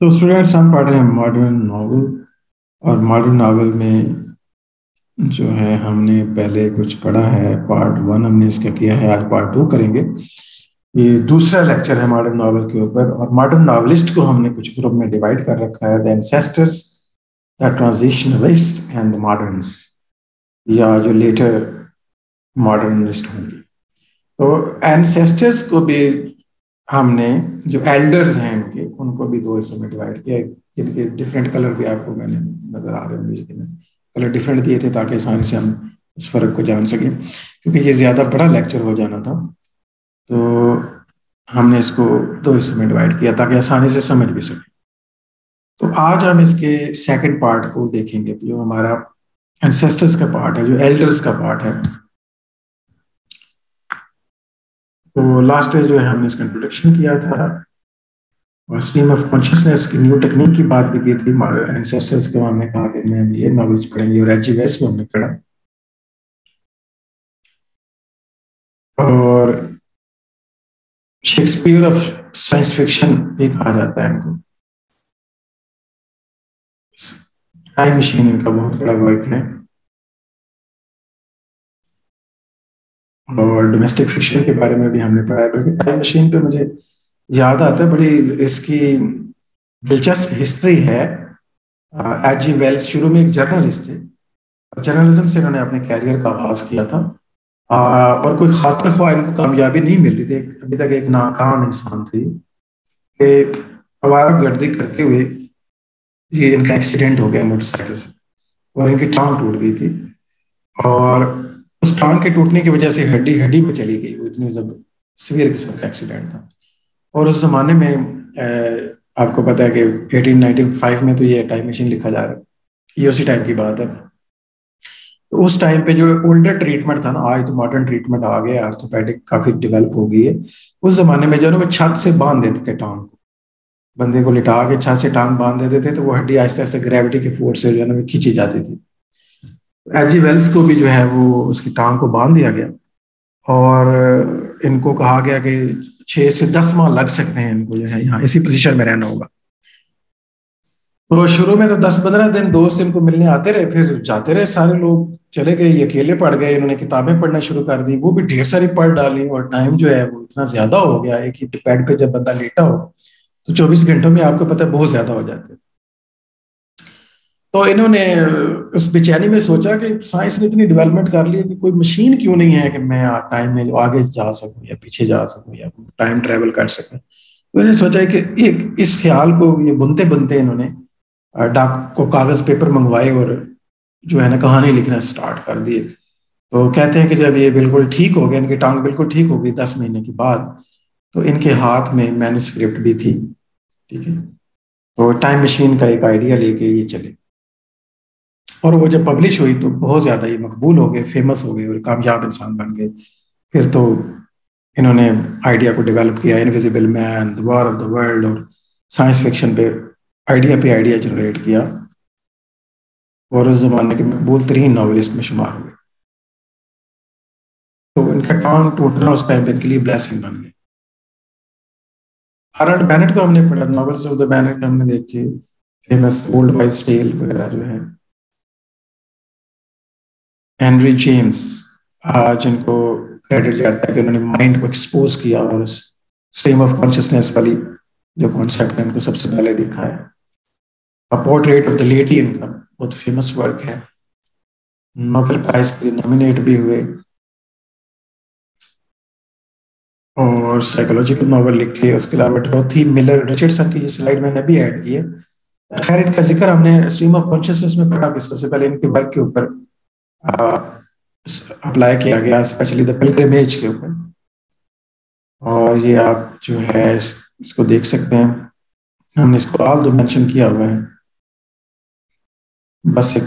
तो स्टूडेंट्स हम पढ़ रहे हैं मॉडर्न नावल में जो है हमने पहले कुछ पढ़ा है, पार्ट 1 हमने इसका किया है, आज पार्ट 2 करेंगे। ये दूसरा लेक्चर है मॉडर्न नावल के ऊपर और मॉडर्न नावलिस्ट को हमने कुछ ग्रुप में डिवाइड कर रखा है, the ancestors, the transitionalist and the moderns, या जो लेटर मॉडर्निस्ट होंगे। तो एंसेस्टर्स को भी हमने, जो एल्डर्स हैं उनके, उनको भी 2 हिस्सों में डिवाइड किया, जिनके डिफरेंट कलर भी आपको मैंने नजर आ रहे होंगे, कलर डिफरेंट दिए थे ताकि आसानी से हम इस फर्क को जान सकें, क्योंकि ये ज़्यादा बड़ा लेक्चर हो जाना था। तो हमने इसको 2 हिस्सों में डिवाइड किया ताकि आसानी से समझ भी सकें। तो आज हम इसके सेकेंड पार्ट को देखेंगे, जो हमारा एंसेस्टर्स का पार्ट है, जो एल्डर्स का पार्ट है। तो लास्ट में जो है हमने इसका इंट्रोडक्शन किया था और स्ट्रीम ऑफ कॉन्शियसनेस की न्यू टेक्निक की बात भी की थी। एंसेस्टर्स के हमने कहा कि हम ये नॉवेल्स पढ़ेंगे और एचबीएस में हमने पढ़ा, और शेक्सपियर ऑफ साइंस फिक्शन भी कहा जाता है इनको। टाइम मशीन इनका बहुत बड़ा वर्क है और डोमेस्टिक फिक्शन के बारे में भी हमने पढ़ाया। बल्कि टाइम मशीन पे मुझे याद आता है बड़ी इसकी दिलचस्प हिस्ट्री है। एजी वेल्स शुरू में एक जर्नलिस्ट थे, जर्नलिज्म से इन्होंने अपने कैरियर का आगाज किया था और कोई खातिर ख्वाह इनको कामयाबी नहीं मिल रही थी। अभी तक एक नाकाम इंसान थी कि आवारा गर्दी करते हुए ये इनका एक्सीडेंट हो गया मोटरसाइकिल से और इनकी टांग टूट गई थी, और उस टांग के टूटने की वजह से हड्डी हड्डी में चली गई। वो इतनी सीवियर किस्म का एक्सीडेंट था। और उस जमाने में आपको पता है कि 1895 में तो ये टाइम मशीन लिखा जा रहा है, ये उसी टाइम की बात है। तो उस टाइम पे जो ओल्डर ट्रीटमेंट था ना, आज तो मॉडर्न ट्रीटमेंट आ गया, आर्थोपेडिक काफी डेवलप हो गई है। उस जमाने में जो है वो छत से बांध देते थे टांग को, बंदे को लिटा के छत से टांग बांध देते थे, तो वो हड्डी आहिस्ते आहिस्ते ग्रेविटी के फोर्स से जो है ना खींची जाती थी। एजी वेल्स को भी जो है वो उसकी टांग को बांध दिया गया और इनको कहा गया कि 6 से 10 माह लग सकते हैं, इनको जो है यहाँ इसी पोजीशन में रहना होगा। तो शुरू में तो 10-15 दिन दोस्त इनको मिलने आते रहे, फिर जाते रहे, सारे लोग चले गए, अकेले पड़ गए। इन्होंने किताबें पढ़ना शुरू कर दी, वो भी ढेर सारी पढ़ डाली, और टाइम जो है वो इतना ज्यादा हो गया, एक ही बेड पे जब बंदा लेटा हो तो 24 घंटों में आपको पता है बहुत ज्यादा हो जाते हैं। तो इन्होंने उस बेचैनी में सोचा कि साइंस ने इतनी डेवलपमेंट कर ली है कि कोई मशीन क्यों नहीं है कि मैं टाइम में आगे जा सकूं या पीछे जा सकूं या टाइम ट्रैवल कर सकूं। तो इन्होंने सोचा कि एक इस ख्याल को ये बुनते बुनते इन्होंने डाक को कागज पेपर मंगवाए और जो है ना कहानी लिखना स्टार्ट कर दिए। तो कहते हैं कि जब ये बिल्कुल ठीक हो गए, इनकी टांग बिल्कुल ठीक हो गई 10 महीने के बाद, तो इनके हाथ में मैन्युस्क्रिप्ट भी थी, ठीक है। तो टाइम मशीन का एक आइडिया लेके ये चले और वो जब पब्लिश हुई तो बहुत ज़्यादा ये मकबूल हो गए, फेमस हो गए और कामयाब इंसान बन गए। फिर तो इन्होंने आइडिया को डेवलप किया, invisible man, the war of the world, और साइंस फिक्शन पे आइडिया जनरेट किया और उस जमाने के मकबूल तरीन नावलिस्ट में शुमार हुए। तो इनका टांग टूटना उस टाइम पर इनके लिए ब्लेसिंग बन गई। हार्ल्ड बेनेट को हमने पढ़ा, नॉवेल्स ऑफ द बेनेट हमने देखे, फेमस ओल्ड वाइव्स टेल वगैरह जो है। हेनरी जेम्स, आज इनको क्रेडिट जाता है कि उन्होंने माइंड को एक्सपोज किया और उस स्ट्रीम ऑफ कॉन्शियसनेस वाली जो कॉन्सेप्ट है उनको सबसे पहले देखा है। A portrait of the lady इनका बहुत फेमस वर्क है, नोबेल प्राइज के लिए नॉमिनेट भी हुए और साइकोलॉजिकल नॉवल लिखे। उसके अलावा डॉथी मिलर रिचर्डसन की स्लाइड मैंने भी ऐड की है। खैर, इनका जिक्र हमने स्ट्रीम ऑफ कॉन्शियसनेस में पढ़ा, सबसे पहले इनके वर्क के ऊपर अप्लाई किया गया, स्पेशली द पिलग्रिमेज के ऊपर, और ये आप जो है इसको देख सकते हैं। हमने इसको ऑल दो मेंशन किया हुआ है, बस एक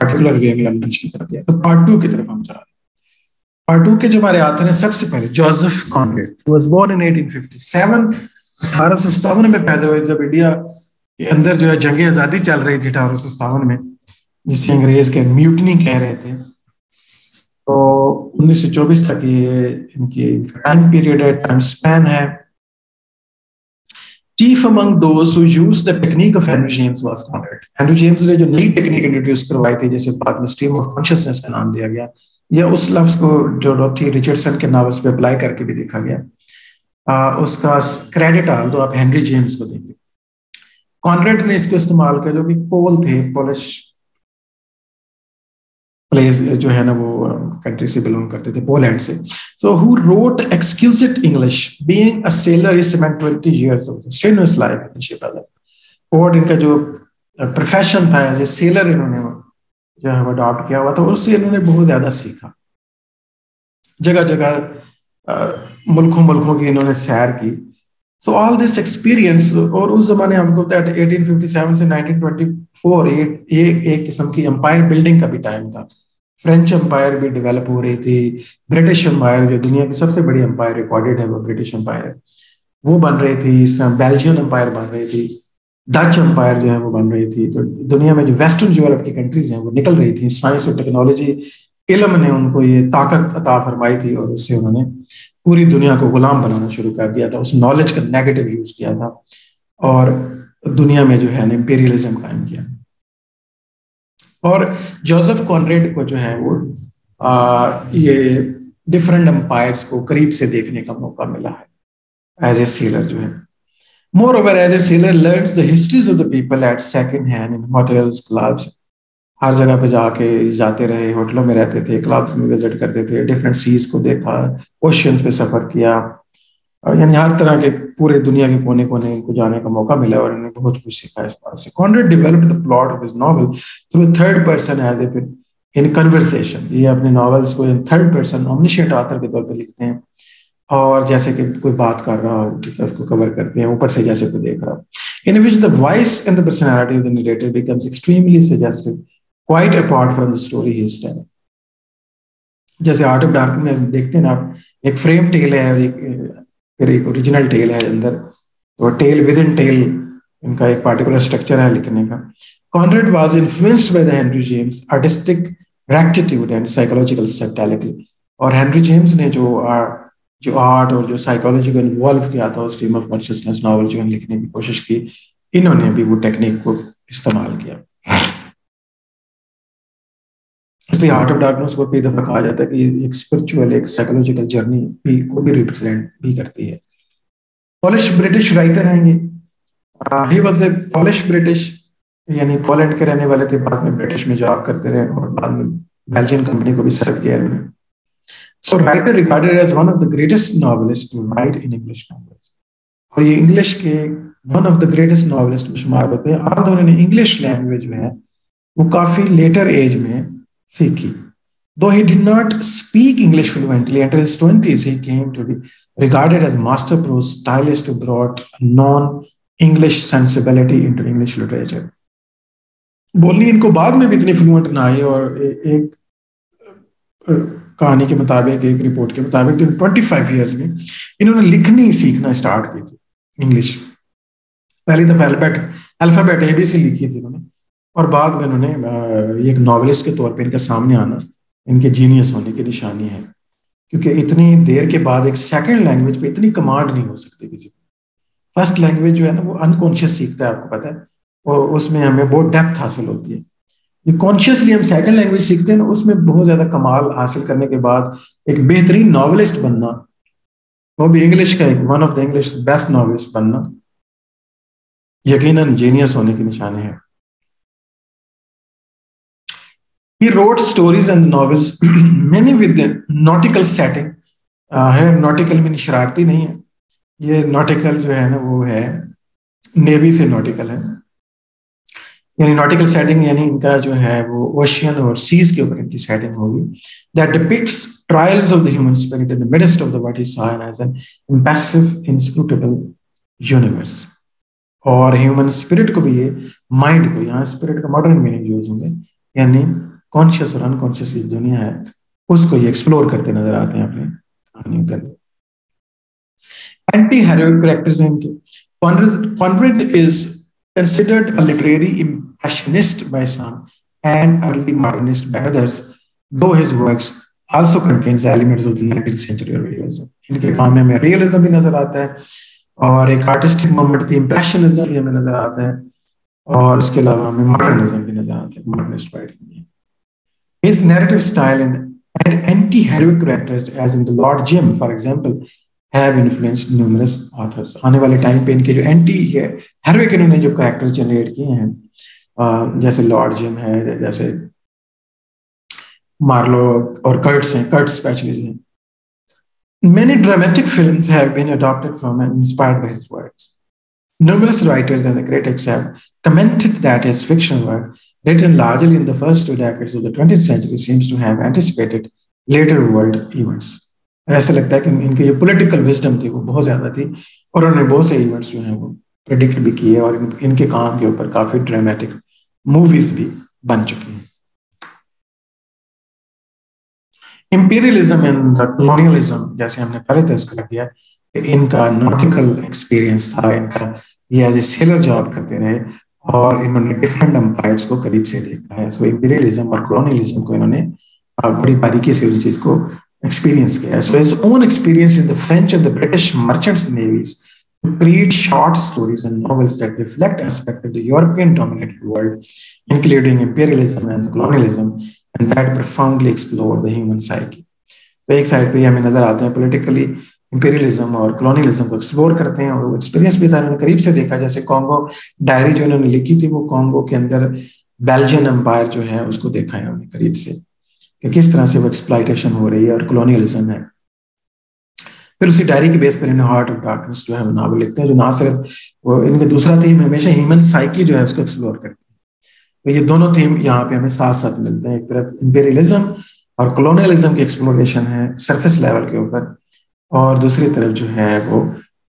पर्टिकुलर वे में हमने मेंशन कर दिया। तो पार्ट 2 की तरफ हम जा रहे हैं। पार्ट 2 के जो हमारे आते हैं, सबसे पहले Joseph Conrad, who was born in 1857, 1857 में पैदा हुए, जब इंडिया के अंदर जो है जंग आजादी चल रही थी 1857 में, जिसे अंग्रेज के म्यूटनी कह रहे थे। तो 1924 तक ये इनकी टाइम पीरियड है, टाइम स्पैन है। Chief among those who used the technique of Henry James was Conrad. Henry James ने जो नई technique introduce करवाई थी, जैसे बाद में stream of consciousness का नाम दिया गया, या उस लफ्ज को जो डॉथी रिचर्डसन के नावल्स पे अप्लाई करके भी देखा गया, उसका क्रेडिट आल तो आप हेनरी जेम्स को देंगे। कॉनरेड ने इसको इस्तेमाल किया, जो कि पोल थे, पोलिश प्लेस जो है ना वो कंट्री से बिलोंग करते थे, पोलैंड से। So who wrote exquisite English, being a sailor is 720 years old, strenuous life in Shibala. और इनका जो प्रोफेशन था एज ए सेलर इन्होंने जो है वो अडॉप्ट किया हुआ था, उससे इन्होंने बहुत ज्यादा सीखा। जगह जगह मुल्कों मुल्कों की इन्होंने सैर की। सो ऑल दिस एक्सपीरियंस, और उस जमाने हमको 1857 से 1924 ये एक किस्म की एम्पायर बिल्डिंग का भी टाइम था। फ्रेंच एम्पायर भी डेवलप हो रही थी, ब्रिटिश एम्पायर जो दुनिया की सबसे बड़ी एम्पायर रिकॉर्डेड है वो ब्रिटिश एम्पायर है, वो बन रही थी। इस तरह बेल्जियन एम्पायर बन रही थी, डच एम्पायर जो है वो बन रही थी। तो दुनिया में जो वेस्टर्न यूरोप की कंट्रीज हैं वो निकल रही थी। साइंस और टेक्नोलॉजी इल्म ने उनको ये ताकत अता फरमाई थी, और उससे उन्होंने पूरी दुनिया को गुलाम बनाना शुरू कर दिया था। उस नॉलेज का नेगेटिव यूज किया था और दुनिया में जो है इंपीरियलिज्म कायम किया। और जोसेफ कॉनरेड को जो है वो ये डिफरेंट एम्पायर्स को करीब से देखने का मौका मिला है एज ए सेलर जो है। Moreover as a sailor learns the histories of the people at second hand in hotels, clubs. हर जगह पे जाके जाते रहे, होटलों में रहते थे, क्लब्स में विजिट करते थे, डिफरेंट सीज को देखा, ओशियंस पे सफर किया, यानी हर तरह के पूरे दुनिया के कोने कोने इनको जाने का मौका मिला और इन्होंने बहुत कुछ सीखा इस बात से। Conrad developed the plot of his novel through third person as a in conversation. ये अपने नॉवेल्स को in third person omniscient author के तौर पर लिखते हैं, और जैसे कि कोई बात कर रहा हो ठीक है उसको कवर करते हैं, ऊपर से जैसे कोई देख रहा हो। In which the voice and the personality of the narrator becomes extremely suggestive quite apart from the story he is telling. जैसे आर्ट ऑफ डार्कनेस देखते हैं ना आप, एक फ्रेम टेल है और एक ओरिजिनल टेल है अंदर, तो टेल विद इन टेल इनका एक पार्टिकुलर स्ट्रक्चर है लिखने का। Conrad was influenced by the Henry James artistic rectitude and psychological subtlety. और हेनरी जेम्स ने जो आर्ट और जो साइकोलॉजी को इन्वॉल्व किया था उस स्ट्रीम ऑफ कॉन्शियसनेस नॉवल जो लिखने की कोशिश की, इन्होंने भी वो टेक्निक को इस्तेमाल किया। इसलिए आर्ट ऑफ डार्कनेस को भी दफा कहा जाता है कि एक स्पिरिचुअल, एक साइकोलॉजिकल जर्नी भी को भी रिप्रेजेंट भी करती है। पॉलिश ब्रिटिश राइटर हैं ये। He was a Polish British, यानी पोलैंड के रहने वाले थे, बाद में ब्रिटिश में जॉब करते रहे और बाद में बेल्जियन कंपनी को भी सर्व किया। So writer regarded as one of the greatest novelists to write in English novels. और ये इंग्लिश के one of the greatest novelists में शुमार होते हैं। आप दोनों ने इंग्लिश लैंग्वेज में है वो काफी लेटर एज में सीखी। Though he did not speak English fluently, at his 20s he came to be regarded as master prose stylist who brought non-English sensibility into English literature. बोलनी इनको बाद में भी इतनी फ्लुएंट ना आई, और एक कहानी के मुताबिक, एक रिपोर्ट के मुताबिक 25 इयर्स में इन्होंने लिखनी सीखना स्टार्ट की थी इंग्लिश। पहली दफा अल्फाबेट एबीसी लिखी थी इन्होंने, और बाद में इन्होंने एक नॉवेलिस्ट के तौर पे इनका सामने आना इनके जीनियस होने की निशानी है, क्योंकि इतनी देर के बाद एक सेकंड लैंग्वेज पे इतनी कमांड नहीं हो सकती किसी को। फर्स्ट लैंग्वेज जो है ना वो अनकॉन्शियस सीखता है, आपको पता है, और उसमें हमें बहुत डेप्थ हासिल होती है। कॉन्शियसली हम सेकंड लैंग्वेज सीखते हैं ना, उसमें बहुत ज्यादा कमाल हासिल करने के बाद एक बेहतरीन नॉवेलिस्ट बनना, वो भी इंग्लिश का एक one of the English best novelist बनना यकीनन जीनियस होने की निशानी है। He wrote stories and novels, many with nautical setting। है nautical में शरारती नहीं है, ये nautical जो है ना वो है नेवी से nautical है, यानी नॉटिकल सेटिंग, यानी इनका जो है वो ओशियन और सीज के ऊपर इनकी सेटिंग होगी। That depicts trials of the human spirit in the midst of the what he saw as an impassive inscrutable universe. और ह्यूमन स्पिरिट को भी, ये माइंड को, यहाँ स्पिरिट का मॉडर्न मीनिंग यूज होंगे, यानी कॉन्शियस और अनकॉन्शियस की दुनिया है, उसको ये एक्सप्लोर करते नजर आते हैं अपने कहानियों के अंदर। एंटी हेरोइक कैरेक्टर्स हैं इनके। Conrad is considered a literary impressionist by some and early modernist by others, though his works also contains elements of the 19th century realism। इनके काम में realism भी नजर आता है और एक आर्टिस्टिक मोमेंट थी, इम्प्रेशनिज्म भी हमें नजर आता है और उसके अलावा हमें मॉडर्निज्म भी नजर आता है मॉडर्निस्ट राइटिंग में। His narrative style and anti-heroic characters, as in the Lord Jim, for example, have influenced numerous authors. आने वाले टाइम पे इनके जो एंटी हेरोइक इन्होंने जो कैरेक्टर्स जनरेट किए हैं, जैसे लॉर्ड जिम है, जैसे मार्लो और कर्ट्स हैं, कर्ट्स स्पेशलिस्ट हैं। Many dramatic films have been adopted from and inspired by his works. Numerous writers and the critics have commented that his fiction work, written largely in the first two decades of the 20th century, seems to have anticipated later world events. ऐसा लगता है कि इनकी जो political wisdom थी वो बहुत ज़्यादा थी और उन्होंने बहुत से events जो हैं वो predict भी किए और इनके काम के ऊपर काफी dramatic movies भी बन चुकी हैं। Imperialism and the colonialism, जैसे हमने पहले तस्कर लग दिया, इनका nautical experience था, इनका ये as a sailor job करते रहे और इन्होंने different empires को करीब से देखा है, so imperialism और colonialism को इन्होंने बड़ी बारीकी से उस चीज को experience किया है, so his own experience in the French and the British merchant navies to create short stories and novels that reflect aspects of the European-dominated world, including imperialism and colonialism. And that profoundly explored the human psyche. तो एक side पे हमें नजर आते हैं politically imperialism और colonialism को explore करते हैं और experience भी था उन्होंने करीब से देखा जैसे Congo diary जो उन्होंने लिखी थी वो Congo के अंदर Belgian empire जो है उसको देखा है उन्होंने करीब से कि किस तरह से वो exploitation हो रही है और colonialism है। फिर उसी diary के base पर इन्हें Heart of Darkness जो है वो novel लिखते हैं जो ना सिर्फ वो इनके दूसरा theme हमेशा human psyche जो है उसको explore करते हैं। ये दोनों थीम यहाँ पे हमें साथ साथ मिलते हैं, एक तरफ इंपेरियलिज्म और कॉलोनियलिज्म की एक्सप्लोरेशन है सरफेस लेवल के ऊपर और दूसरी तरफ जो है वो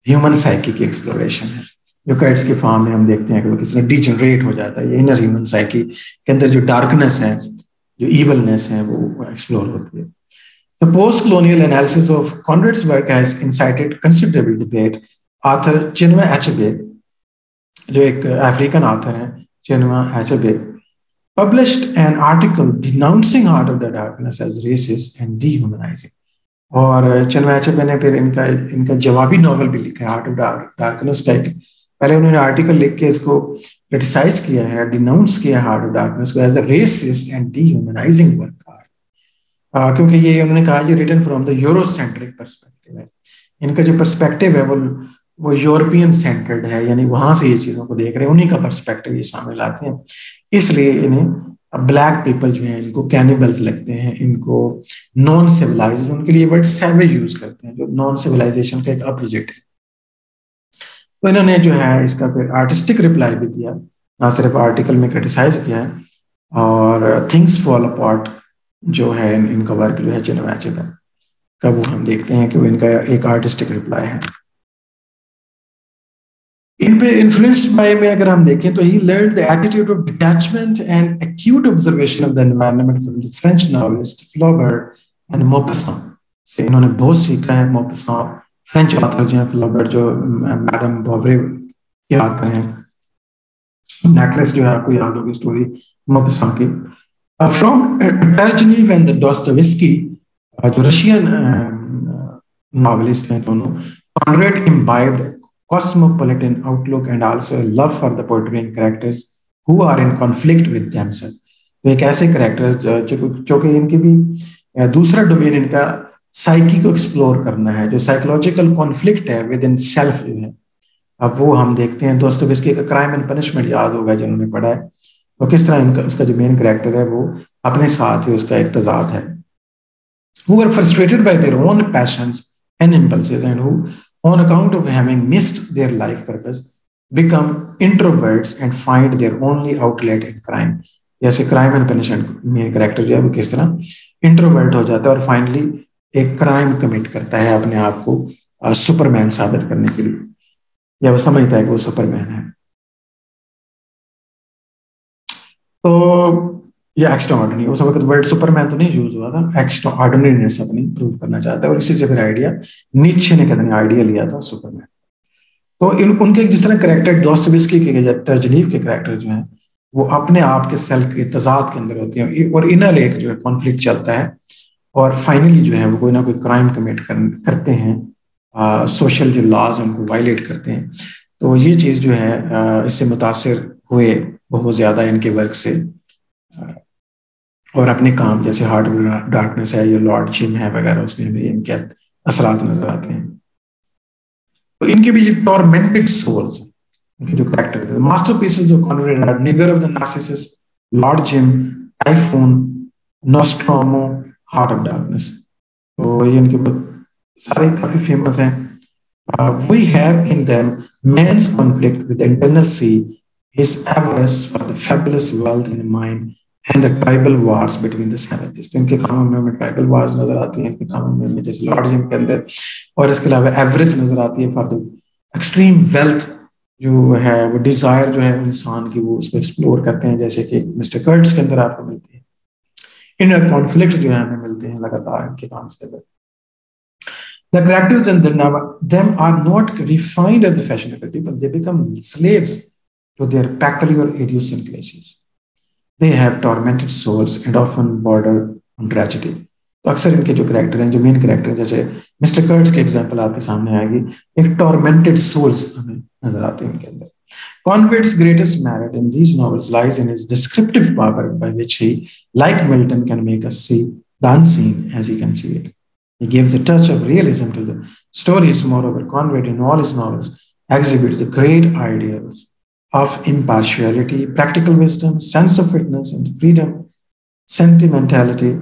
ह्यूमन साइकी की एक्सप्लोरेशन है जो कैट्स के फार्म में हम देखते हैं कि वो किस तरह डिजनरेट हो जाता है, ये इनर ह्यूमन साइकी के अंदर जो डार्कनेस है जो ईवलनेस है वो एक्सप्लोर होती है। The post colonial analysis of Conrad's work has incited considerable debate. Author Chinua Achebe जो एक अफ्रीकन ऑथर है Chinua Achebe published an article denouncing Heart of the Darkness as racist and dehumanizing. और Chinua Achebe ने फिर इनका जवाबी novel भी लिखा है Heart of Darkness का। पहले उन्होंने आर्टिकल लिख के इसको क्रिटिसाइज किया है, डिनाउंस किया Heart of Darkness को as a racist and dehumanizing work art, क्योंकि ये उन्होंने कहा ये written from the Eurocentric perspective है। इनका जो perspective है वो यूरोपियन सेंटर्ड है, यानी वहां से ये चीजों को देख रहे हैं, उन्हीं का पर्सपेक्टिव ये शामिल आते हैं, इसलिए इन्हें ब्लैक पीपल जो हैं इनको कैनिबल्स लगते हैं, इनको नॉन सिविलाइज्ड उनके लिए वर्ड सैवेज यूज करते हैं जो नॉन सिविलाइजेशन का एक अपोजिट है। तो इन्होंने जो है इसका फिर आर्टिस्टिक रिप्लाई भी दिया, ना सिर्फ आर्टिकल में क्रिटिसाइज किया है और थिंग्स फॉल अपार्ट जो है इनका वर्क जो है चिनुआ अचेबे का वो हम देखते हैं कि वो इनका एक आर्टिस्टिक रिप्लाई है। इन पे इन्फ्लुएंस्ड बाय में अगर हम देखें तो he learned the attitude of detachment and acute observation of the environment from the French novelist Flaubert and Maupassant से। इन्होंने बहुत सीखा है मौपासां फ्रेंच ऑथर जो हैं, फ्लॉबर्ट जो मैडम बोवरी के ऑथर हैं, नेकलेस जो है आपको याद होगी स्टोरी मौपासां की, फ्रॉम टर्जनीव एंड दोस्तोवेस्की जो रशियन नॉवेलिस्ट हैं दोनों। Conrad imbibed cosmopolitan outlook and also a love for the portraying characters who are in conflict with themselves. तो एक ऐसे characters जो कि इनकी भी दूसरा domain इनका psyche को explore करना है, जो psychological conflict है within self जो है, अब वो हम देखते हैं। दोस्तों इसके एक क्राइम एंड पनिशमेंट याद होगा जिन्होंने पढ़ा है, तो किस तरह इनका उसका जो मेन character है वो अपने साथ ही उसका एक तजाद है। Who were frustrated by their own passions and impulses and who on account of having missed their life purpose, become introverts and find their only outlet in crime. जैसे crime and punishment में character जो है वो किस तरह introvert हो जाता है और finally एक crime commit करता है अपने आप को superman साबित करने के लिए, या वो समझता है कि वो superman है। तो ये extraordinary, उस वक्त वर्ड सुपरमैन तो नहीं यूज हुआ था, एक्स्ट्राऑर्डिनरीनेस अपनी प्रूव करना चाहता है और इसी से फिर आइडिया नीचे ने कहते हैं आइडिया लिया था सुपरमैन। तो उनके जिस तरह करेक्टर दोस्तोवेस्की के तर्जनीव के करेक्टर जो हैं वो अपने आप के सेल्फ के तजाद के अंदर होते हैं और इनर एक जो है कॉन्फ्लिक्ट चलता है और फाइनली जो है वो कोई ना कोई क्राइम कमिट करते हैं सोशल जो लॉज उनको वायलेट करते हैं। तो ये चीज़ जो है इससे मुतासर हुए बहुत ज़्यादा इनके वर्क से और अपने काम जैसे हार्ट ऑफ डार्कनेस है या लॉर्ड जिम है वगैरह उसमें भी इनके असरात नजर आते हैं। तो इनके भी टॉर्मेंटेड सोल्स इनके जो कैरेक्टर थे मास्टर पीसेस जो कॉनरेड है nigger of the Narcissus, Lord Jim, typhoon, Nostromo, heart of darkness, तो ये इनके सारे काफी फेमस हैं। We have in them man's conflict with the internal sea, his avarice for the fabulous wealth in the mind, and the tribal wars between the savages. तो इनके कामों में हमें ट्राइबल वार्स नजर आती हैं, इनके कामों में जैसे लॉर्ड जिम के अंदर, और इसके अलावा एवरेज नजर आती है फॉर द एक्सट्रीम वेल्थ जो है वो डिजायर जो है इंसान की वो उसको एक्सप्लोर करते हैं जैसे कि मिस्टर कर्ट्स के अंदर आपको मिलती है। इनर कॉन्फ्लिक्ट जो है हमें मिलते हैं लगातार इनके काम से। The characters in them are not refined as the fashionable people. They become slaves to their peculiar idiosyncrasies. They have tormented souls and often border on tragedy. तो अक्सर इनके जो character हैं, जो main character जैसे Mr. Kurtz के example आपके सामने आएगी, एक tormented souls हमें नजर आते हैं इनके अंदर। Conrad's greatest merit in these novels lies in his descriptive power, by which he, like Milton, can make us see the unseen as he can see it. He gives a touch of realism to the stories. Moreover, Conrad, in all his novels, exhibits the great ideals of impartiality, practical wisdom, sense of fitness and freedom, sentimentality,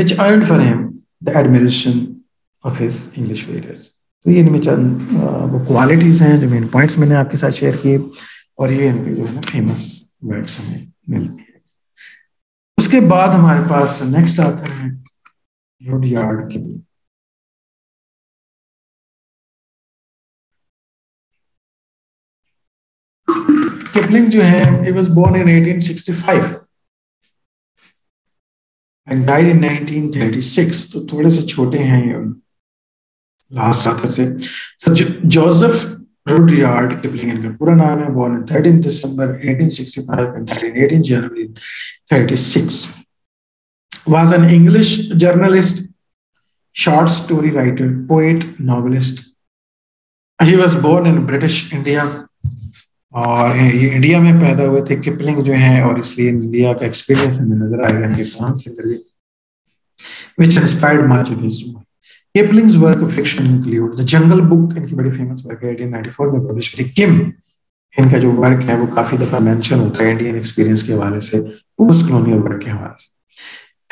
which earned for him the admiration of his English readers. तो ये इनमें चंद वो qualities हैं जो main points मैंने आपके साथ share किए और ये इनके जो है ना famous words हमें मिलते हैं। उसके बाद हमारे पास next author है रूडयार्ड किपलिंग। किपलिंग जो है he was born in 1865 and died in 1936, तो थोड़े से छोटे हैं ये लास्ट ऑथर से। जोसेफ रूडयार्ड किपलिंग इनका पूरा नाम है। born in 13 December 1865 and died in 18 January 36. Was an English journalist, short story writer, poet, novelist. He was born in British India और इंडिया में पैदा हुए थे किपलिंग जो हैं और इसलिए इंडिया का एक्सपीरियंस हमें नजर आएगा इनके काम के अंदर भी, which inspired much of his work. Kipling's work of fiction include The Jungle Book, इनकी बड़ी फेमस वर्क है 1894 में पब्लिश हुई। किम इनका जो वर्क है वो काफी दफा मेंशन होता है इंडियन एक्सपीरियंस के हवाले से, पोस्ट कॉलोनियल वर्क के हवाले से।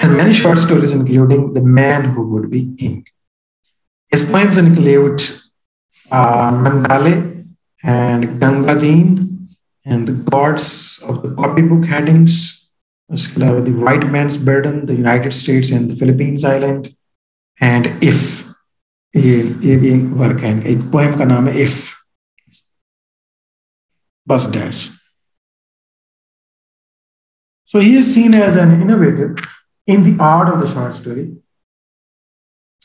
And many short stories, including The Man Who Would Be King. His poems include Mandalay and Gunga Din and The Gods of the Copybook Headings, The White Man's Burden, The United States and the Philippines Island, and If. ये भी work है इनका। एक poem का नाम है If. बस dash. So he is seen as an innovator in the art of the short story.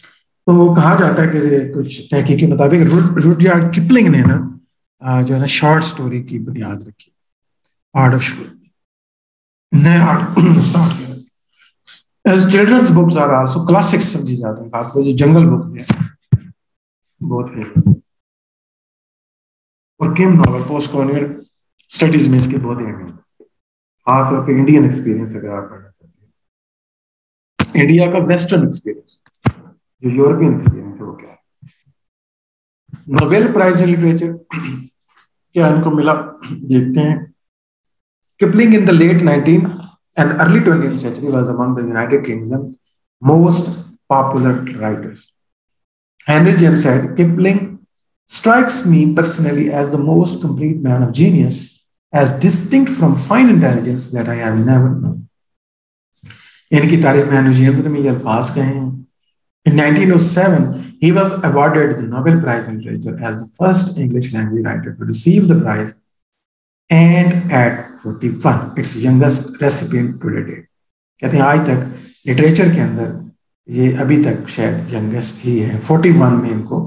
तो कहा जाता है कि कुछ तहकीक के मुताबिक रूडयार्ड किपलिंग ने ना जो है ना शॉर्ट स्टोरी की बुनियाद रखी, आर्ट ऑफ नए art. As children's books are also classics समझी जाते हैं, खासकर जो जंगल बुक है बहुत फेमस और Kim novel post colonial studies में इसके बहुत अहम है, खासतौर पर इंडियन एक्सपीरियंस अगर आप पढ़ना चाहते हैं। इंडिया का वेस्टर्न एक्सपीरियंस जो यूरोपियन एक्सपीरियंस है वो क्या है। नोबेल प्राइज इन लिटरेचर क्या इनको मिला देखते हैं। Kipling in the late 19 and early 20th century was among the United Kingdom most popular writers. Henry James said Kipling strikes me personally as the most complete man of genius as distinct from fine intelligence that I have never known. इनकी तारीफ में Henry James ने ये अल्फाज कहे हैं। In 1907 he was awarded the Nobel Prize in Literature as the first English language writer to receive the prize, and at 41 its youngest recipient to date। कहते हैं आज तक लिटरेचर के अंदर ये अभी तक शायद यंगेस्ट ही है। 41 में इनको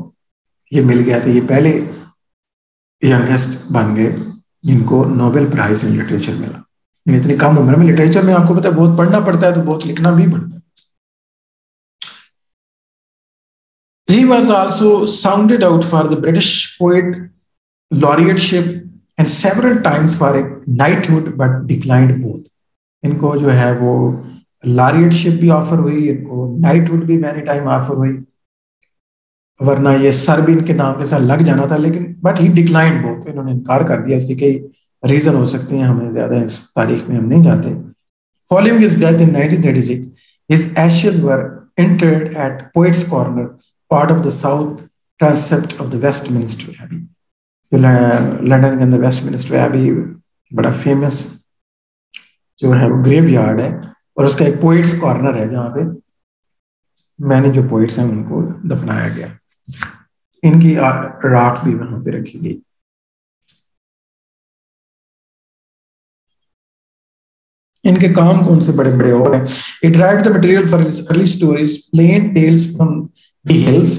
ये मिल गया था, ये पहले यंगेस्ट बन गए जिनको नोबेल प्राइज इन लिटरेचर मिला। इतनी कम उम्र में लिटरेचर में आपको पता है बहुत पढ़ना पड़ता है तो बहुत लिखना भी पड़ता है। He was also sounded out for the British poet laureateship and several times for a knighthood, but declined both. इनको जो है वो laureateship भी offer हुई, इनको knighthood भी many time offer हुई, वरना ये सर भी इनके नाम के साथ लग जाना था, लेकिन but he declined both. इन्होंने इनकार कर दिया, इसके कई reason हो सकते हैं, हमें ज़्यादा इस तारीख में हम नहीं जाते. Following his death in 1936, his ashes were interred at Poets' Corner, part of the south transept of the Westminster Abbey. London and the Westminster Abbey, but a famous जो है वो graveyard है, और उसका एक Poets' Corner है जहाँ पे मैंने जो poets हैं उनको दफनाया गया, इनकी राख भी वहाँ पे रखी गई. इनके काम कौन से बड़े-बड़े और हैं? It writes the material for his early stories, plain tales from the hills,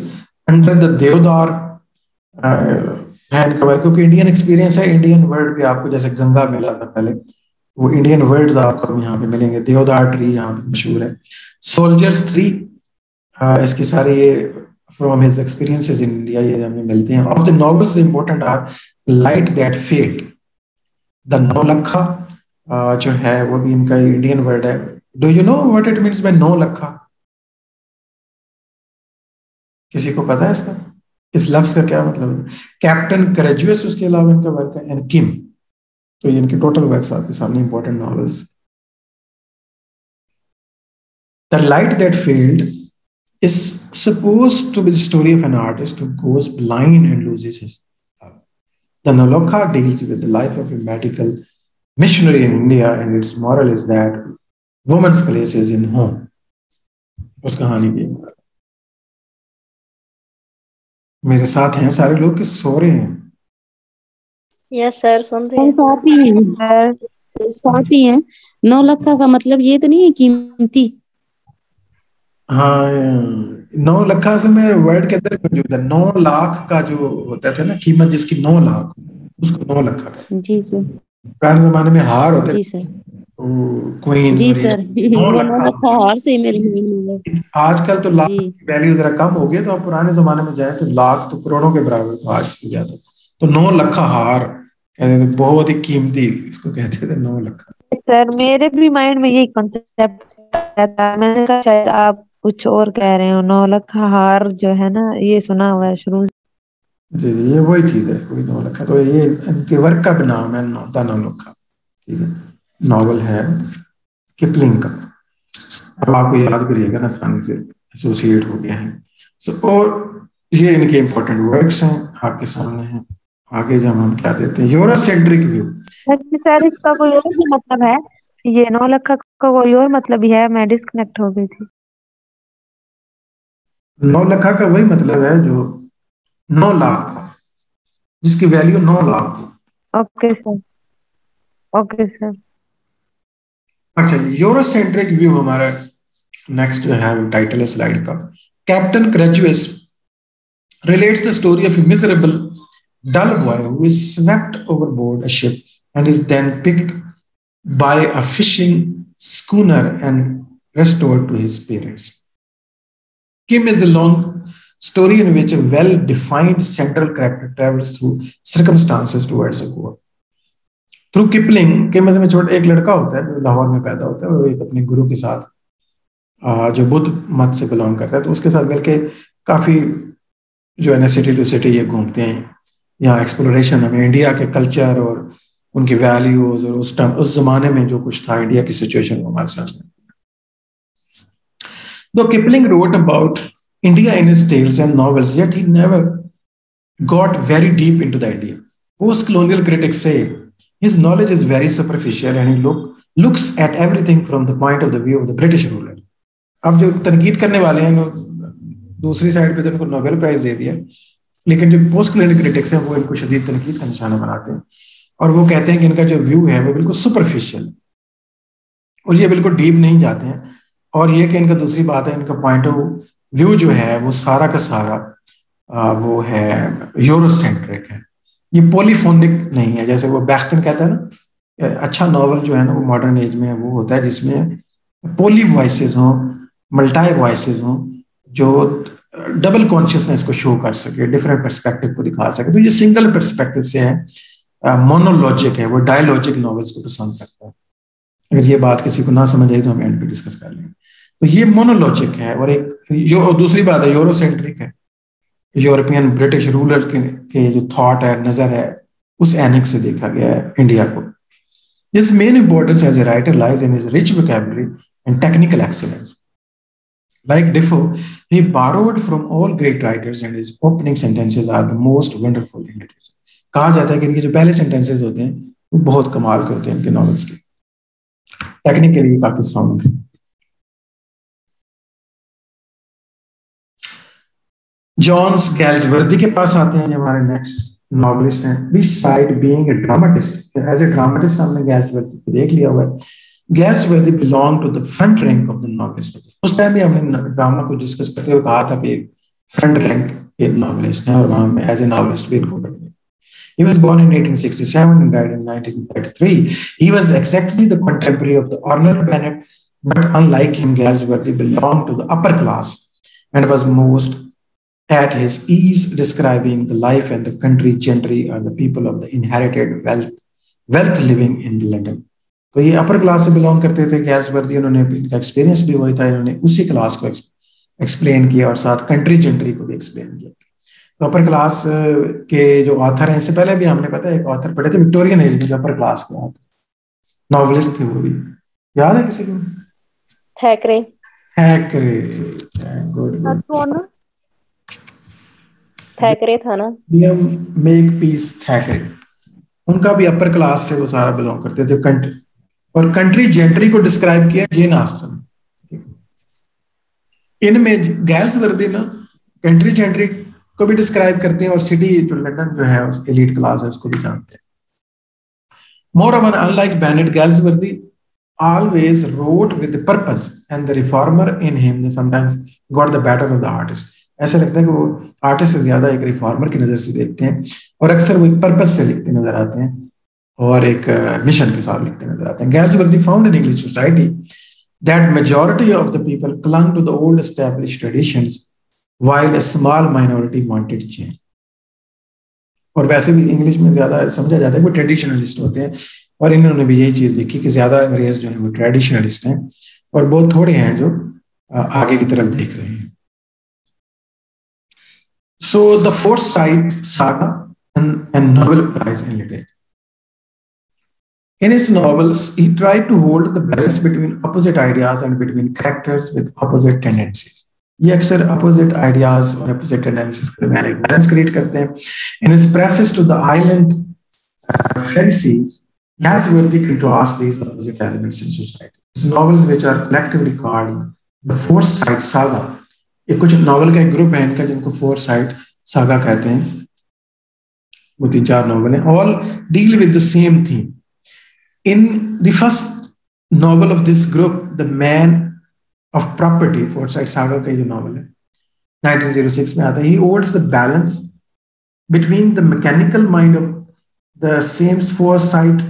under the Deodar hand cover, क्योंकि Indian experience है, Indian word भी आपको जैसे गंगा मिला था पहले, वो Indian words आपको यहाँ पे मिलेंगे. Deodar tree यहाँ पे मशहूर है. Soldiers 3 इसके सारे ये from his experiences in India ये हमें मिलते हैं. Of the novels important are Light That Failed, The Nolakha जो है वो भी इनका इंडियन वर्ड है. Do you know what it means by Naulakha? किसी को पता है इसका, इस लफ्ज का क्या मतलब है? कैप्टन करेजुअस उसके अलावा इनका वर्क है, एंड किम. तो ये इनके टोटल वर्क्स आपके सामने important novels. The Light That Failed is supposed to be the story of an artist who goes blind and loses his love. The Nolakha deals with the life of a medical missionary in India, and its moral is that woman's place is in home. उस कहानी की मेरे साथ हैं सारे लोग कि सो रहे हैं. Yes sir, सुन रहे हैं. साथी हैं. नौलखा का मतलब ये तो नहीं है कीमती. हाँ, नौलखा से मैं वर्ड के अंदर मौजूद है. 9 लाख का जो होता था ना कीमत, जिसकी 9 लाख, उसको नौलखा कहते हैं. जी जी, पुराने जमाने में हार होते थे क्वीन. जी सर, हार से मेरी मीनिंग है. आजकल तो लाख की वैल्यू जरा कम हो गई, तो आप पुराने जमाने में जाए तो लाख तो करोड़ों के बराबर था आज से ज्यादा. तो 9 लाख हार कहते थे, बहुत ही कीमती इसको कहते थे 9 लाख. सर मेरे भी माइंड में यही कॉन्सेप्ट था, मैंने कहा शायद आप कुछ और कह रहे हो. 9 लाख हार जो है ना, ये सुना हुआ है शुरू. जी जी, ये वही चीज है, कोई नौलखा. तो ये इनके वर्क का भी नाम है, द नौलखा. ठीक है, नॉवल है किपलिंग का. अब आपको याद भी रहेगा ना, आसानी से एसोसिएट हो गया है. और ये इनके इम्पोर्टेंट वर्क्स हैं आपके सामने हैं. आगे जब हम क्या देते हैं, यूरोसेंट्रिक व्यू. सर इसका कोई और मतलब है, ये नौलखा का कोई और मतलब है? मैं डिस्कनेक्ट हो गई थी. नौलखा का वही मतलब है जो 9 लाख, जिसकी value 9 lakh. Okay sir, okay sir. अच्छा, यूरोसेंट्रिक व्यू हमारा नेक्स्ट जो है टाइटल है स्लाइड का. Captain Courageous relates the story of a miserable dull boy who is swept overboard a ship and is then picked by a fishing schooner and restored to his parents. Kim is a long story in which a well-defined central character travels through circumstances towards a goal. Through Kipling, Kim में छोटा एक लड़का होता है, लाहौर में पैदा होता है. वो एक अपने गुरु के साथ जो बुद्ध मत से belong करता है, तो उसके साथ मिलके काफी जो है सिटी टू सिटी ये घूमते हैं. यहाँ एक्सप्लोरेशन हमें इंडिया के कल्चर और उनकी वैल्यूज और उस जमाने में जो कुछ था इंडिया की सिचुएशन हमारे सामने. तो Kipling wrote about India in his tales and novels, yet he never got very deep into the idea. Post-colonial critics say his knowledge is very superficial and he looks at everything from the point of the view of the British ruler. अब जो तनकीद करने वाले हैं, दूसरी side पे तो उनको नोबेल प्राइज दे दिया, लेकिन जो post-colonial critics हैं, वो इनको शदीद तनकीद का निशाना बनाते हैं, और वो कहते हैं कि इनका जो व्यू है, वो बिल्कुल superficial, और ये बिल्कुल deep नहीं जाते हैं, और ये कि इनका दूसरी बात है, इनका point of व्यू जो है वो सारा का सारा वो है यूरोसेंट्रिक है. ये पॉलीफोनिक नहीं है, जैसे वो बैख्तिन कहता है ना, अच्छा नॉवल जो है ना वो मॉडर्न एज में वो होता है जिसमें पॉली वॉइसेस हों, मल्टी वॉइसेस हों, जो डबल कॉन्शियसनेस को शो कर सके, डिफरेंट पर्सपेक्टिव को दिखा सके। तो ये सिंगल पर्सपेक्टिव से है, मोनोलॉजिक है, वो डायलॉजिक नॉवेल्स को पसंद करता है। अगर ये बात किसी को ना समझ आई तो हम एंड पे डिस्कस कर लेंगे। तो ये मोनोलॉजिक है। और एक दूसरी बात है, यूरोसेंट्रिक है, यूरोपियन ब्रिटिश रूलर के जो थॉट है, नजर है, उस एनिक से देखा गया है इंडिया को। His main importance as a writer lies in his rich vocabulary and technical excellence. Like Defoe, he borrowed from all great writers, and his opening sentences are the most wonderful in literature. कहा जाता है कि इनके जो पहले sentences होते हैं, वो बहुत कमाल के होते हैं इनके novels के। Technically काफी sound है। John Galsworthy के पास आते हैं हमारे next novelist हैं। Besides being a dramatist, as a dramatist हमने Galsworthy को देख लिया हुआ है। Galsworthy belonged to the front rank of the novelist. उस टाइम भी हमने ड्रामा को डिस्कस करते हुए कहा था कि फ्रंट रैंक के नॉवेलिस्ट हैं और वहाँ में एज ए नॉवेलिस्ट भी इनको पढ़ेंगे। He was born in 1867 and died in 1933. He was exactly the contemporary of the Arnold Bennett, but unlike him, Galsworthy belonged to the upper class and was most at his ease describing the life and the country gentry or the people of the inherited wealth living in London. तो ये upper class से belong करते थे गैल्सवर्दी। उन्होंने इनका experience भी वही था, इन्होंने उसी क्लास को एक्सप्लेन किया और साथ कंट्री जेंट्री को भी एक्सप्लेन किया। तो अपर क्लास के जो ऑथर हैं, इससे पहले भी हमने पता है एक ऑथर पढ़े थे विक्टोरियन एज में, अपर क्लास के ऑथर नॉवेलिस्ट थे, वो भी याद है किसी को? थैकरे। थैकरे, गुड। थैकरे था ना, एम मेक पीस थैकरे। उनका भी अपर क्लास से वो सारा बिलोंग करते थे। कंट्री और कंट्री जेंट्री को डिस्क्राइब किया जेन आस्टन। इनमें गैल्सवर्दी ना कंट्री जेंट्री को भी डिस्क्राइब करते हैं और सिटी जो लंदन जो है उसकी एलीट क्लास है उसको भी जानते हैं। Moreover, unlike Bennett, Galsworthy always wrote with purpose, and the reformer in him sometimes got the better of the artist. ऐसा लगता है कि वो आर्टिस्ट से ज्यादा एक रिफॉर्मर की नजर से देखते हैं और अक्सर वो एक पर्पस से लिखते नजर आते हैं और एक मिशन के साथ लिखते नजर आते हैं। Galsworthy found an English society that majority of the people clung to the old established traditions, while a small minority wanted change. और वैसे भी इंग्लिश में ज्यादा समझा जाता है वो ट्रेडिशनलिस्ट होते हैं, और इन्होंने भी यही चीज देखी कि ज्यादा अंग्रेज जो है वो ट्रेडिशनलिस्ट हैं और बहुत थोड़े हैं जो आगे की तरफ देख रहे हैं। So the Forsyte Saga and Nobel Prize in Literature. In his novels, he tried to hold the balance between opposite ideas and between characters with opposite tendencies. ये अक्सर opposite ideas और opposite tendencies के बीच एक balance create करते हैं। In his preface to the Island Fantasies, Galsworthy contrasts these opposite elements in society. His novels, which are collectively called the Forsyte Saga, एक कुछ novel का एक group है इनका जिनको Forsyte Saga कहते हैं। वो 3-4 novel हैं, all deal with the same theme. In the first novel of this group, The Man of Property, Forsyte Saga का ये novel है, 1906 में आता है। He holds the balance between the mechanical mind of the James Forsyte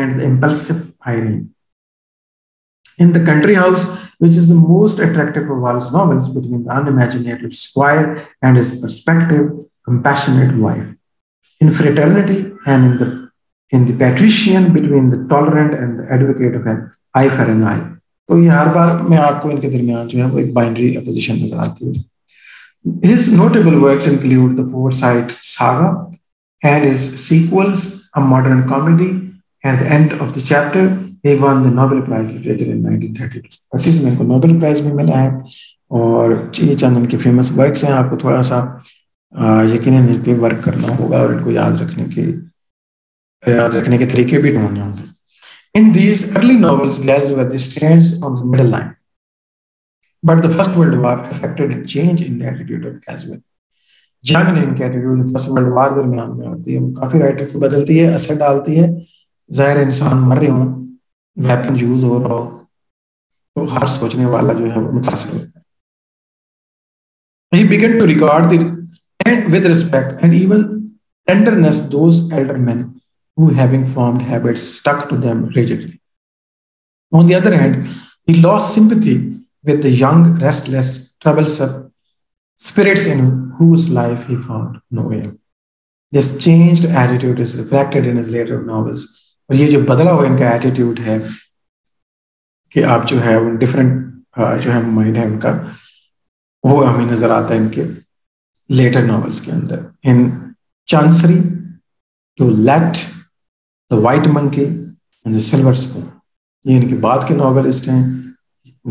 and the impulsive Irene. In The Country House, which is the most attractive of all his novels, between the unimaginative squire and his perspective, compassionate wife. In Fraternity and in the patrician, between the tolerant and the advocate of an eye for an eye. तो ये हर बार में आपको इनके दरमियान जो है वो एक binary opposition नजर आती है। His notable works include the Forsyte Saga and his sequels, A Modern Comedy, and the End of the Chapter. He won the Nobel Prize in Literature in 1932. 1932 में इनको Nobel Prize भी मिला है और ये चंद इनके famous works हैं। आपको थोड़ा सा यकीनन इस पे वर्क करना होगा और इनको याद रखने के तरीके भी ढूंढने होंगे। In these early novels, Galsworthy stands on the middle line, but the First World War affected a change in the attitude of Galsworthy. जंग ने इनके attitude First World War दरमियान में आती है, काफी राइटर को बदलती है, असर डालती है। जाहिर इंसान मर रहे हों, वेपन यूज हो रहा हो, तो हर सोचने वाला जो है वो मुतासिर होता है। He began to regard with respect and even tenderness those elder men who, having formed habits, stuck to them rigidly. On the other hand, he lost sympathy with the young, restless, troublesome, spirits in whose life he found no aim. This changed attitude is reflected in his later novels. और ये जो बदला हुआ इनका attitude है कि आप जो है उन different जो है mind है उनका वो हमें नजर आता है इनके later novels के अंदर. In Chancery, To Let, The White Monkey and The Silver Spoon. ये इनके बाद के novelist हैं.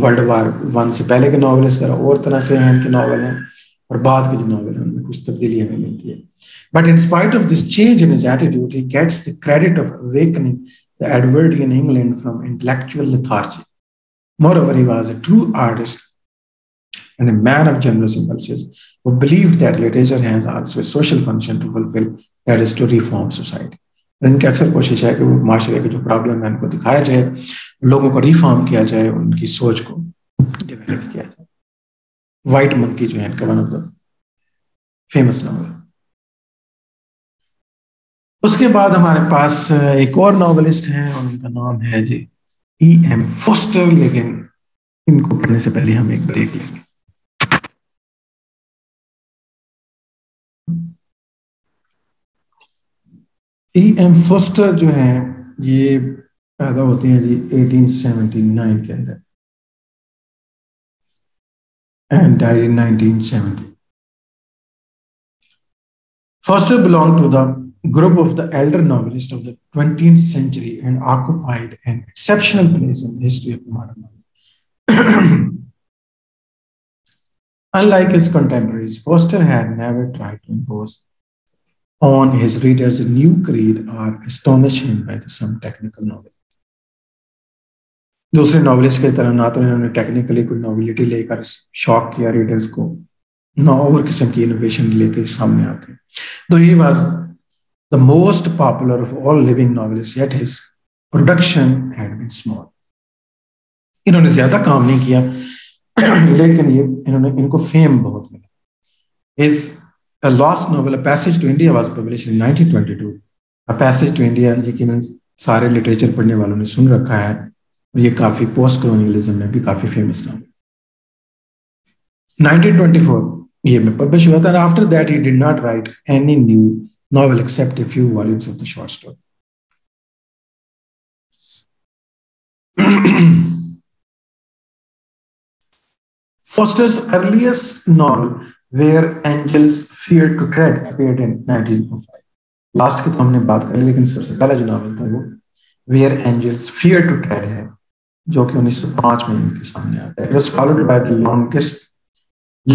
World War I से पहले के नॉवेल्स तरह और तरह से हैं इनके नॉवेल हैं और बाद के जो नॉवेल हैं उनमें कुछ तब्दीली हमें मिलती है. But in spite of this change in his attitude, he gets the credit of awakening the Edwardian in England from intellectual lethargy. Moreover, he was a true artist and a man of generous impulses who believed that literature has also a social function to fulfill, that is to reform society. इनकी अक्सर कोशिश है कि वो माशरे के जो problem है उनको दिखाया जाए, लोगों को रिफॉर्म किया जाए, उनकी सोच को डेवलप किया जाए. व्हाइट मंकी जो है इनका one of the famous novel. उसके बाद हमारे पास एक और नॉवेलिस्ट हैं और उनका नाम है जी E.M. फोस्टर. लेकिन इनको पढ़ने से पहले हम एक ब्रेक लेंगे. E.M. फोस्टर जो है ये पैदा होते हैं जी 1879 के अंदर and died in 1970. Foster belonged to the group of the elder novelists of the 20th century and occupied an exceptional place in the history of modern novel. Unlike his contemporaries, Foster had never tried to impose on his readers a new creed or astonish him by some technical novel. दूसरे novelist की तरह ना तो इन्होंने technically कोई नॉवेलिटी लेकर shock किया readers को, ना और किस्म की इनोवेशन लेकर सामने आते. Though he was the most popular of all living novelists, yet his production had been small. इन्होंने ज्यादा काम नहीं किया लेकिन ये इन्होंने इनको फेम बहुत मिला. His the last novel, A Passage to India, was published in 1922. A Passage to India, लेकिन सारे literature पढ़ने वालों ने सुन रखा है और ये काफी post colonialism में भी काफी famous नाम है. 1924 ये में publish हुआ था. After that, he did not write any new novel except a few volumes of the short story. Foster's earliest novel, Where Angels Fear to Tread, appeared in 1905. Last की तो हमने बात करी, लेकिन सबसे पहला जो नॉवल था वो Where Angels Fear to Tread है, जो कि 1905 में इनके सामने आता है. It was followed by The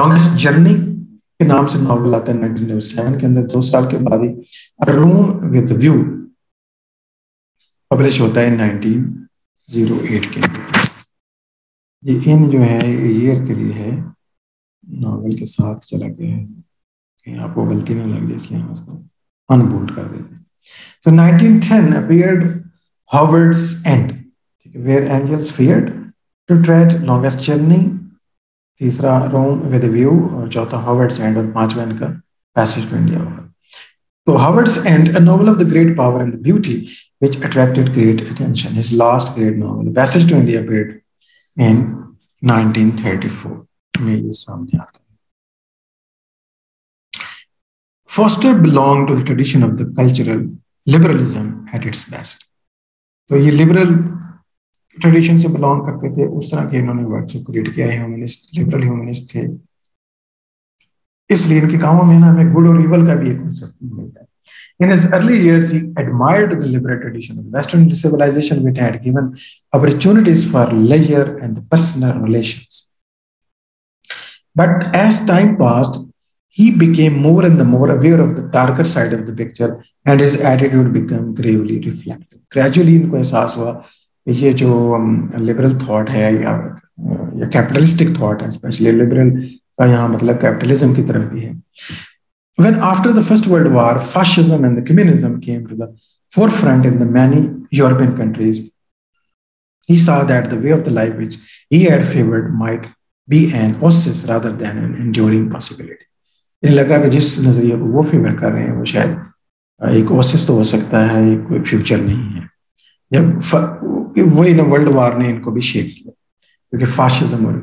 Longest Journey के नाम से नॉवल आता है 1907 के अंदर. 2 साल के बाद ही A Room with a View publish होता है 1908 के अंदर. ये इन जो है ईयर के लिए है नॉवेल के साथ चला गया है, कहीं आपको गलती ना लग जाए इसलिए हम इसको अनबोल्ड कर देते हैं. So 1910 appeared Howards End, Where Angels Feared to Tread, Longest Journey, तीसरा Room with a View और चौथा Howards End और पांचवा इनका Passage to India होगा. So Howards End, a novel of the great power and the beauty which attracted great attention. His last great novel, Passage to India, appeared in 1934. सामने आता है. Foster belonged to the tradition of the cultural liberalism at its best. तो ये liberal tradition से belong करते थे. उस तरह के इन्होंने works create किया है. Humanist, liberal humanist थे. इसलिए इनके कामों में ना हमें good और evil का भी एक concept मिलता है. In his early years, he admired the liberal tradition of Western civilization, which had given opportunities for leisure and personal relations. But as time passed, he became more and more aware of the darker side of the picture, and his attitude became gravely reflective. Gradually, इनको एहसास हुआ कि ये जो liberal thought है या capitalistic thought है, especially liberal का यहाँ मतलब capitalism की तरफ भी है. When after the First World War, fascism and the communism came to the forefront in the many European countries, he saw that the way of the life which he had favored might be an oasis rather than an enduring possibility. इन्हें लगा कि जिस नजरिए को वो favour कर रहे हैं वो शायद एक ओसिस तो हो सकता है, कोई फ्यूचर नहीं है. जब वही ना वर्ल्ड वार ने इनको भी शेप किया, क्योंकि फासिज्म और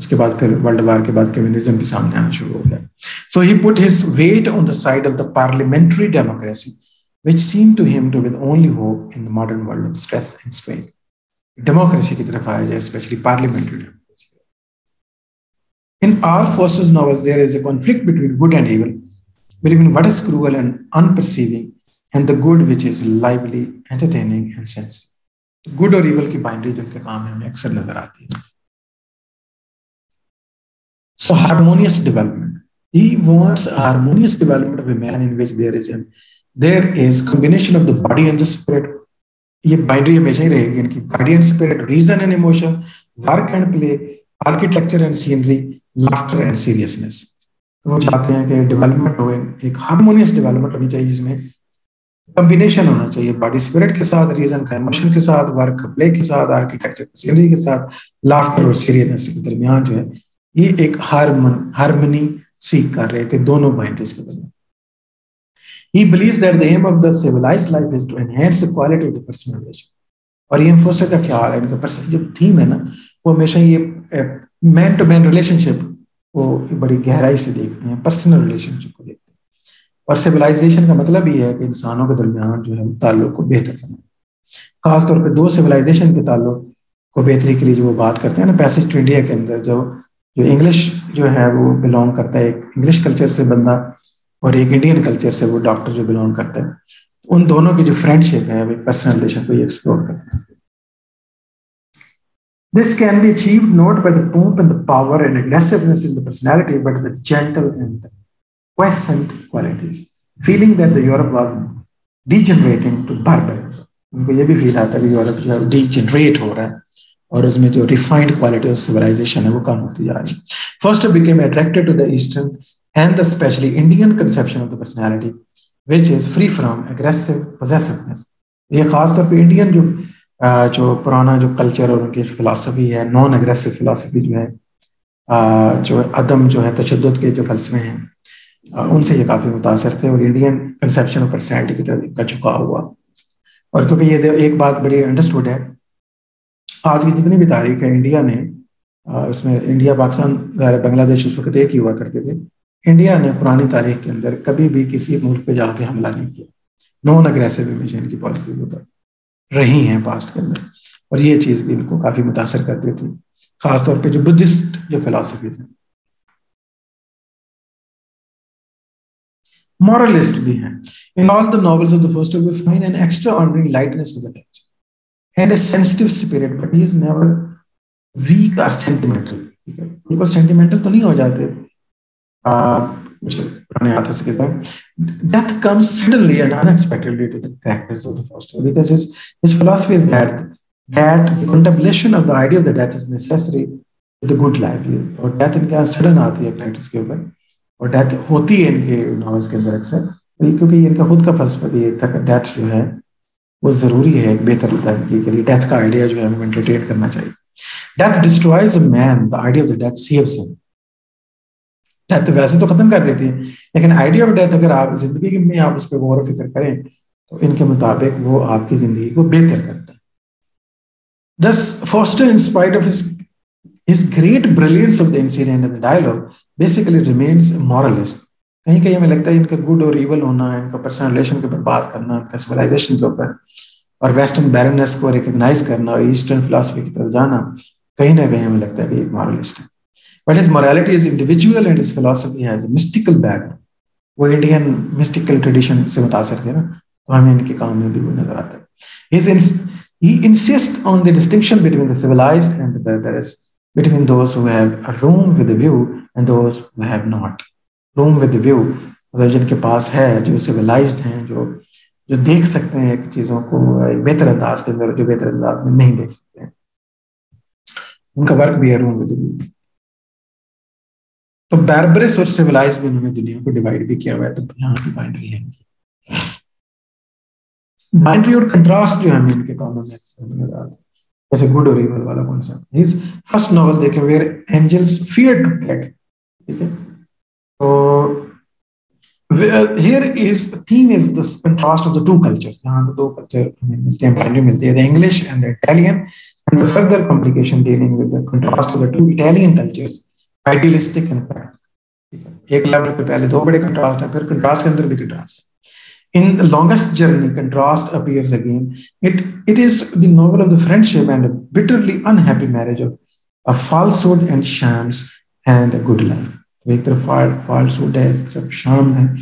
उसके बाद फिर वर्ल्ड वार के बाद कम्युनिज्म भी सामने आना शुरू हो गया. So he put his weight on the side of the parliamentary democracy which seemed to him to be the only hope in the modern world of stress and strain. Democracy की तरफ आया जाए, especially parliamentary democracy. In R. Forster's novels, there is a conflict between good and evil, between what is cruel and unperceiving, and the good which is lively, entertaining, and sensitive. Good और evil की boundary जिनके काम में हमें अक्सर नजर आती है. So harmonious development. He wants a harmonious development of a man in which there is combination of the body and the spirit. ये binary हमेशा ही रहेगी इनकी body and spirit, reason and emotion, work and play, architecture and scenery, laughter and seriousness. वो चाहते हैं कि development हो, एक harmonious development होनी चाहिए जिसमें combination होना चाहिए body spirit के साथ, reason का emotion के साथ, work play के साथ, architecture scenery के साथ, laughter और seriousness के दरमियान जो है ये एक हार्मनी सीख कर रहे थे दोनों बाइंड्रीज के दरमियान. He believes that the aim of the civilized life is to enhance the quality of the personal relation. और ये फोस्टर का ख्याल है, इनका पर्सनल जो थीम है ना वो हमेशा ये मैन टू मैन रिलेशनशिप को बड़ी गहराई से देखते हैं, पर्सनल रिलेशनशिप को देखते हैं. और सिविलाइजेशन का मतलब ये है कि इंसानों के दरमियान जो है ताल्लुक को बेहतर करना, खासतौर पर दो सिविलाइजेशन के ताल्लुक को बेहतरी के लिए जो वो बात करते हैं ना पैसेज टू इंडिया के अंदर, जो इंग्लिश जो है वो बिलोंग करता है, एक इंग्लिश कल्चर से बंदा और एक इंडियन कल्चर से वो डॉक्टर जो बिलोंग करता है, उन दोनों की जो फ्रेंडशिप है वो पर्सनल रिलेशन को एक्सप्लोर करता है. This can be achieved not by the pomp and the power and aggressiveness in the personality but with gentle and quiescent qualities, feeling that the Europe was degenerating to barbarism. उनको ये भी feel आता है कि Europe जो है degenerate हो रहा है और उसमें जो रिफाइंड क्वालिटी ऑफ सिविलाइजेशन है वो कम होती जा रही है. Forster became attracted to the Eastern and especially Indian conception of the personality, which is free from aggressive possessiveness. ये खास तौर पे इंडियन जो पुराना जो कल्चर और उनकी फिलॉसफी है, नॉन एग्रेसिव फिलॉसफी जो है, जो अदम जो है तशद्दुद के जो फलसफे हैं उनसे ये काफी मुतासर थे और इंडियन कंसेप्शन ऑफ पर्सनैलिटी की तरफ इनका झुकाव हुआ. और क्योंकि ये एक बात बड़ी अंडरस्टूड है, आज की जितनी भी तारीख है इंडिया ने उसमें इंडिया पाकिस्तान बांग्लादेश उस वक्त एक ही हुआ करते थे, इंडिया ने पुरानी तारीख के अंदर कभी भी किसी मुल्क पे जाके हमला नहीं किया. नॉन अग्रेसिव हमेशा इनकी पॉलिसी होता रही हैं पास्ट के अंदर और ये चीज़ भी इनको काफ़ी मुतासर करती थी, खासतौर पर जो बुद्धिस्ट जो फिलासफीज हैं. मॉरलिस्ट भी हैं. In all the novels of the first we find an extraordinary lightness to the touch and a sensitive spirit, but he is never weak or sentimental. बिल्कुल sentimental तो नहीं हो जाते. मुझे पुराने आदत से कहता हूँ. Death comes suddenly and unexpectedly to the characters of the Forster because his philosophy is that the contemplation of the idea of the death is necessary to the good life. और death इनके यहाँ sudden आती है characters के ऊपर और death होती है इनके novels के अंदर अक्सर, क्योंकि इनका खुद का फलसफा भी ये था कि death जो है वो जरूरी है एक बेहतर जिंदगी के लिए. डेथ का आइडिया जो है हमें एंटरटेन करना चाहिए. Death destroys a man, the idea of the death saves him. Death वैसे तो खत्म कर देती है लेकिन आइडिया ऑफ डेथ अगर आप जिंदगी में आप उस पर गौर फिक्र करें तो इनके मुताबिक वो आपकी जिंदगी को बेहतर करता है. Thus Forster in spite of his great brilliance of the incident and the dialogue basically remains moralist. कहीं कहीं हमें लगता है इनका गुड और इवल होना, इनका पर्सनल रिलेशन के ऊपर बात करना, इनका सिविलाइजेशन के ऊपर और वेस्टर्न बैरनेस को रिकग्नाइज करना और ईस्टर्न फिलासफी की तरफ जाना कहीं ना कहीं हमें लगता है कि एक मॉरलिस्ट है. But his morality is individual and his philosophy has a mystical background. वो इंडियन मिस्टिकल ट्रेडिशन से मुतासर थे ना, तो हमें इनके काम में भी वो नजर आता है. He insist on the distinction between the civilized and the barbarous, between those who have a room with a view and those who have not. Room with view मतलब जिनके पास है, जो सिविलाइज्ड हैं, जो देख सकते हैं चीज़ों को बेहतर अंदाज के अंदर, जो बेहतर अंदाज में नहीं देख सकते हैं, उनका वर्क भी है रूम विद व्यू. तो बार्बरियस और सिविलाइज्ड में उन्होंने दुनिया को डिवाइड भी किया हुआ है, तो यहाँ की बाइंड्री है इनकी. बाइंड्री और कंट्रास्ट जो हमें इनके कामों में नजर आता है, जैसे गुड और इवल वाला कॉन्सेप्ट. हिज फर्स्ट नॉवल देखें, where angels fear to tread, ठीक है, तो Here is the theme is this contrast of the two cultures. The English and the Italian, and the further complication dealing with the contrast of the two Italian cultures, idealistic and practical. In The Longest Journey, contrast appears again. It is the novel of the friendship and a bitterly unhappy marriage of a falsehood and shams and a good life. एक तरफ falsehood है, एक तरफ sham है,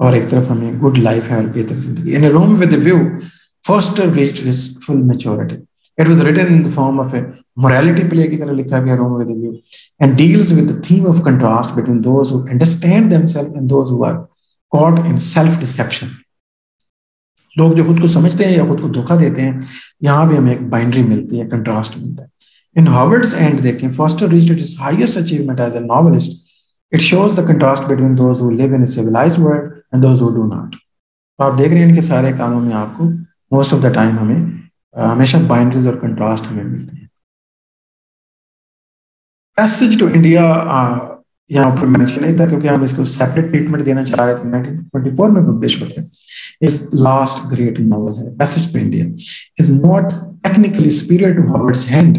और एक तरफ हमें good life है और बेहतर जिंदगी. In A Room with a View, Forster reached his full maturity. It was written in the form of a morality play की तरह लिखा गया, A Room with a View, and deals with the theme of contrast between those who understand themselves and those who are caught in self-deception. लोग जो खुद को समझते हैं या खुद को धोखा देते हैं, यहाँ भी हमें एक binary मिलती है, contrast मिलता है. In Howards End, देखें, Forster reached his highest achievement as a novelist. It shows the contrast between those who live in a civilized world and those who do not. आप देख रहे हैं इनके सारे कामों में आपको most of the time हमें हमेशा binaries और contrast हमें मिलते हैं. Passage to India यहाँ पर mention नहीं था क्योंकि हम इसको separate treatment देना चाह रहे थे. 1924 में publish होता है. His last great novel है Passage to India. Is not technically superior to Howards End,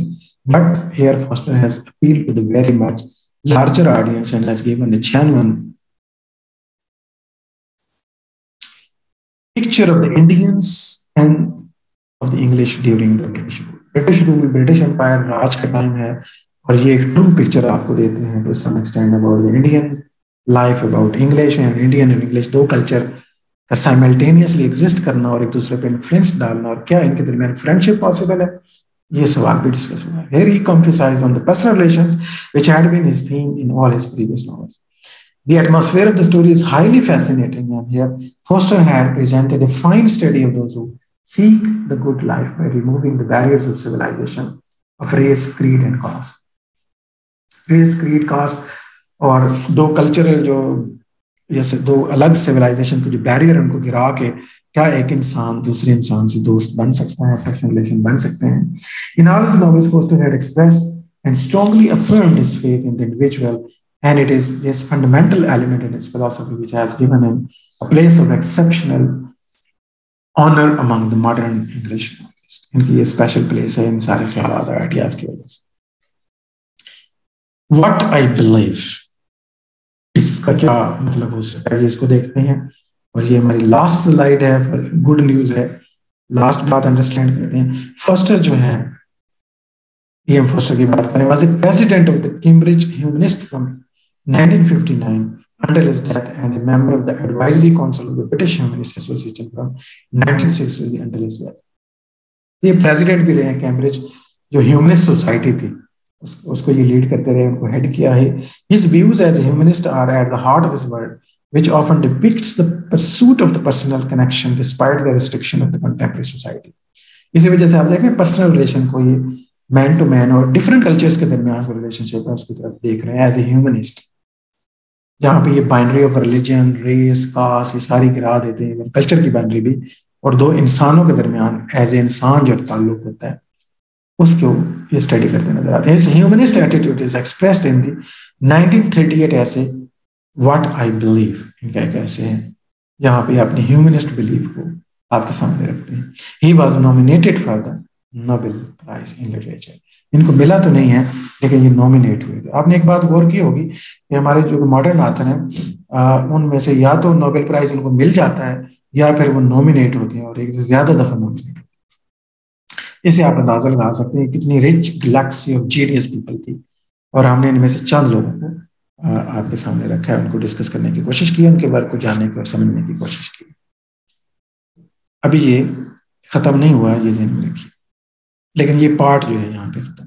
but here Forster has appealed to the very much larger audience and has given a genuine picture of the Indians and of the English during the British rule. British Empire Raj ka time hai, aur ye ek true picture aapko dete hain to some extent about the Indian life, about English and Indian and English do culture ka simultaneously exist karna aur ek dusre pe influence dalna, aur kya inke darmiyan friendship possible hai, ये सवाल भी discuss हुआ. Here he emphasized on the personal relations, which had been his theme in all his previous novels. The atmosphere of the story is highly fascinating, and here Forster had presented a fine study of those who seek the good life by removing the barriers of civilization of race, creed, and caste. Race, creed, caste और दो cultural जो जैसे दो अलग civilization के जो barrier उनको गिरा के क्या एक इंसान दूसरे इंसान से दोस्त बन सकता है, affectionate relation बन सकते हैं. In all his novels, Forster had expressed and strongly affirmed his faith in the individual, and it is this fundamental element in his philosophy which has given him a place of exceptional honor among the modern English novelists. इनकी ये special place है इन सारे ख्यालात और ideas की वजह से. What I believe, इसका क्या मतलब हो सकता है, इसको देखते हैं. और ये हमारी लास्ट स्लाइड है, गुड न्यूज है, लास्ट बात अंडरस्टैंड करते हैं. फॉस्टर जो है, E.M. फॉस्टर की बात करें, was the president of the Cambridge humanist from 1959 until his death and a member of the advisory council of the British humanist association from 1960 until his death. ये president भी रहे Cambridge जो humanist society थी, उसको ये lead करते रहे, उनको हेड किया है. His views as a humanist are at the heart of his work, which often depicts the pursuit of the personal connection despite the restriction of the contemporary society. इसी वजह से आप देखें personal relation को ये man to man और different cultures के दरमियान का relationship है, उसकी तरफ देख रहे हैं as a humanist, जहाँ पे ये binary of religion, race, caste ये सारी गिरा देते हैं, culture की binary भी, और दो इंसानों के दरमियान as a इंसान जो ताल्लुक होता है उसको ये study करते नजर आते हैं. His humanist attitude is expressed in the 1938 essay What I Believe. इनका एक ऐसे है यहाँ पे अपने ह्यूमनिस्ट बिलीफ को आपके सामने रखते हैं. He was nominated for the Nobel Prize in Literature. इनको मिला तो नहीं है लेकिन ये नॉमिनेट हुए थे. आपने एक बात गौर की होगी कि हमारे जो मॉडर्न ऑथर हैं उनमें से या तो नोबेल प्राइज उनको मिल जाता है या फिर वो नॉमिनेट होते हैं, और एक से ज्यादा दफा नॉमिनेट होते हैं. इसे आप अंदाजा लगा सकते हैं कितनी rich galaxy of genius people थी, और हमने इनमें से चंद लोगों को आपके सामने रखा है, उनको डिस्कस करने की कोशिश की, उनके वर्क को जानने की और समझने की कोशिश की. अभी ये खत्म नहीं हुआ, ये ज़हन में रखिए, लेकिन ये पार्ट जो है यहाँ पे